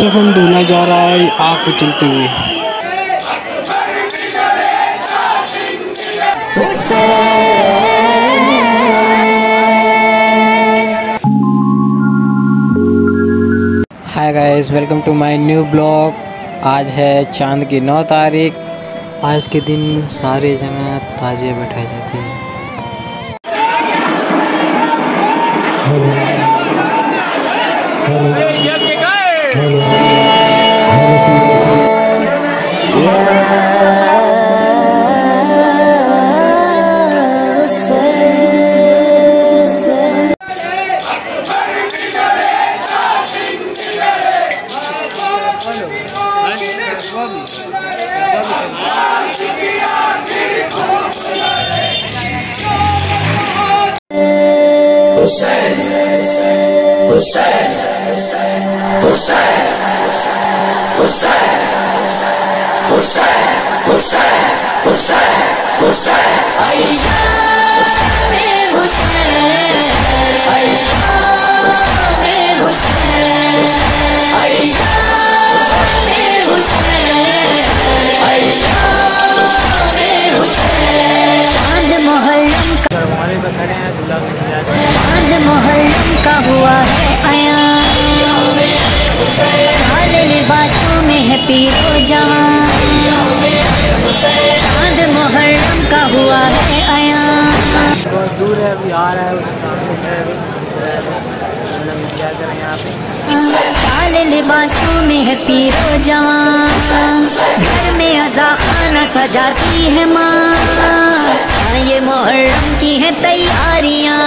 सफ़म ढूंढा जा रहा है आग को चलते हुए। Hi guys, welcome to my new blog. आज है चांद की 9 तारीख। आज के दिन सारे जगह ताजिए बैठाए जाते हैं। चांद मुहर्रम का हुआ है आया। बहुत दूर है, अभी आ रहा है काले लिबासों में है पीरो जवान। घर में अज़ा खाना सजाती है माँ। ये मुहर्रम की है तैयारियाँ।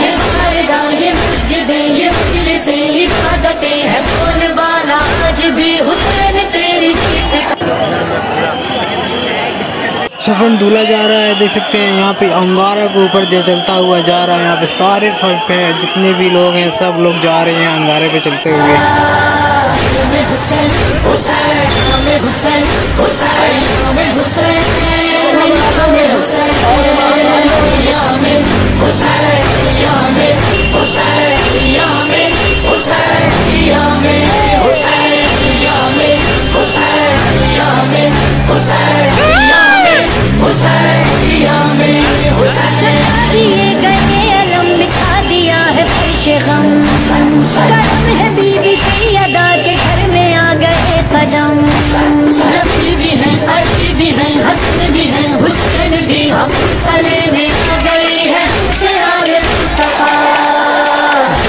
ये बारगाह, ये मस्जिद, ये मजलिस इबादतें है बोल बाला। आज भी हुसैन तेरी सफन दूल्हा जा रहा है, देख सकते हैं। यहाँ पे अंगारा के ऊपर जो चलता हुआ जा रहा है। यहाँ पे सारे फर्क पे जितने भी लोग हैं सब लोग जा रहे हैं अंगारे पे चलते हुए। ये गए अलम बिछा दिया है पेश-ए-गम। करम है बीबी सैयदा के घर में आ गए कदम। नबी भी है, अली भी है, हसन भी है, हुसैन भी हम सले में आ गई है सयारे मुस्तफा।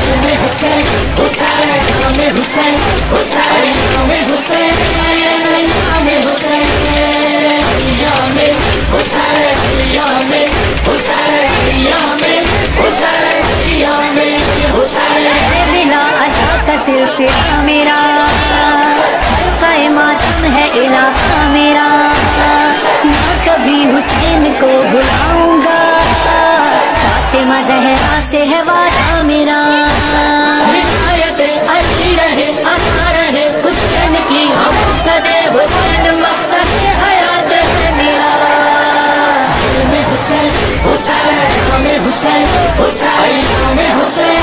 हमें हुसैन हुसैन, हमें हुसैन हुसैन, हमें हुसैन, हमें हुसैन। बिना अदा का सिलसिला मेरा, हल्काए मातम है इलाका मेरा। ना कभी हुसैन को भुलाऊंगा, फातिमा ज़हरा से है वादा मेरा। हिदायत अली रहे, अता रहे हुसैन की, हम सदे हुसैन मकसद हयात है मेरा। हमें हुसैन हुसैन, हमें हुसैन हुसैन, हमें हुसैन।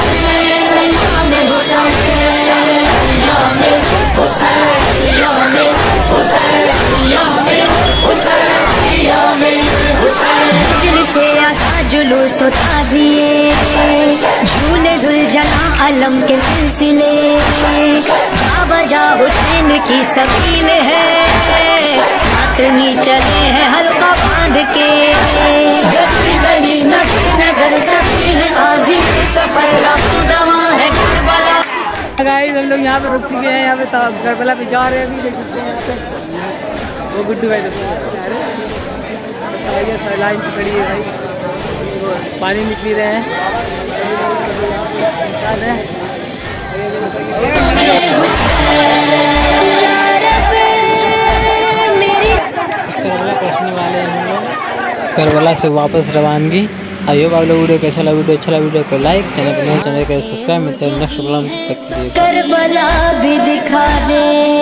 जुलूस ताजिए, झूले जुलजना अलम के सिलसिले। जा बजा हुसैन की सबील है, मातमी चले हैं हल्का बांध के। गली गली नगर नगर सभी है आजी के सफर रवा है करबला। गाइस, हम लोग यहाँ पे रुक चुके हैं। यहाँ पे करबला पे जा रहे हैं, अभी देख सकते हैं। यहाँ पे वो गुड्डू भाई लाइन से खड़ी है भाई, पानी निकली रहे हैं। करबला पहुँचने वाले हैं हम लोग। करबला से वापस रवानगी। आई होप आप लोग वीडियो कैसा लगा। वीडियो अच्छा लगा वीडियो को लाइक, चैनल को सब्सक्राइब। मिलते हैं नेक्स्ट ब्लॉग तक। करबला भी दिखा दे।